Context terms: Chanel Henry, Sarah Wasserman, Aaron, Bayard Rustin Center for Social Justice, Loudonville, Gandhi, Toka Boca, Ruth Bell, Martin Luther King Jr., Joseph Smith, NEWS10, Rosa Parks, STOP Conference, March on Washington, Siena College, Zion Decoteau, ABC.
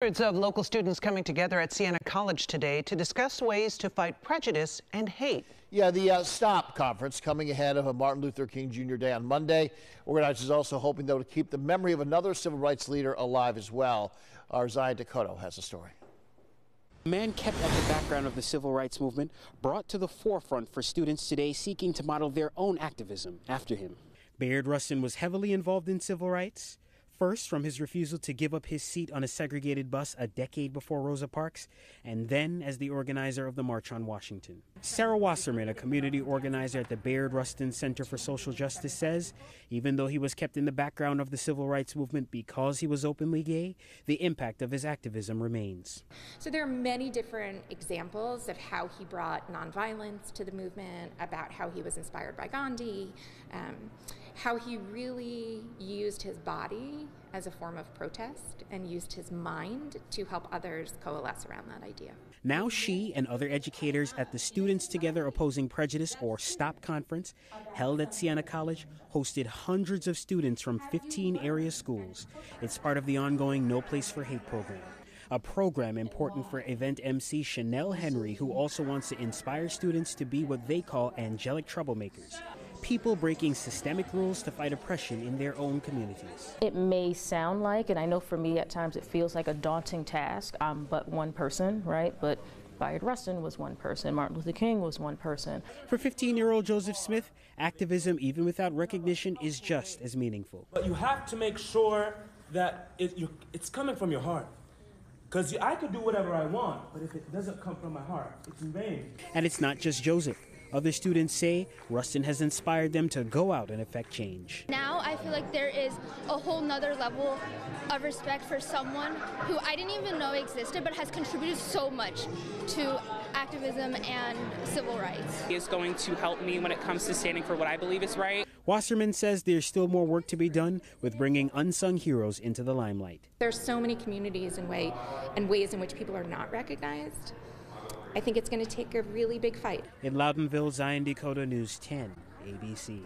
Hundreds of local students coming together at Siena College today to discuss ways to fight prejudice and hate. Yeah, the STOP Conference coming ahead of a Martin Luther King Jr. Day on Monday. Organizers also hoping, though, to keep the memory of another civil rights leader alive as well. Our Zion Decoteau has a story. A man kept at the background of the civil rights movement, brought to the forefront for students today seeking to model their own activism after him. Bayard Rustin was heavily involved in civil rights. First, from his refusal to give up his seat on a segregated bus a decade before Rosa Parks, and then as the organizer of the March on Washington. Sarah Wasserman, a community organizer at the Bayard Rustin Center for Social Justice, says even though he was kept in the background of the civil rights movement because he was openly gay, the impact of his activism remains. So there are many different examples of how he brought nonviolence to the movement, about how he was inspired by Gandhi, how he really used his body as a form of protest and used his mind to help others coalesce around that idea. Now she and other educators at the Students Together Opposing Prejudice, or STOP Conference, held at Siena College, hosted hundreds of students from 15 area schools. It's part of the ongoing No Place for Hate program, a program important for event MC Chanel Henry, who also wants to inspire students to be what they call angelic troublemakers. People breaking systemic rules to fight oppression in their own communities. It may sound like, and I know for me at times it feels like a daunting task. I'm but one person, right? But Bayard Rustin was one person. Martin Luther King was one person. For 15-year-old Joseph Smith, activism, even without recognition, is just as meaningful. But you have to make sure that it's coming from your heart. Because I could do whatever I want, but if it doesn't come from my heart, it's in vain. And it's not just Joseph. Other students say Rustin has inspired them to go out and affect change. Now I feel like there is a whole nother level of respect for someone who I didn't even know existed but has contributed so much to activism and civil rights. He is going to help me when it comes to standing for what I believe is right. Wasserman says there's still more work to be done with bringing unsung heroes into the limelight. There's so many communities and ways in which people are not recognized. I think it's going to take a really big fight. In Loudonville, Zion Decoteau News 10, ABC.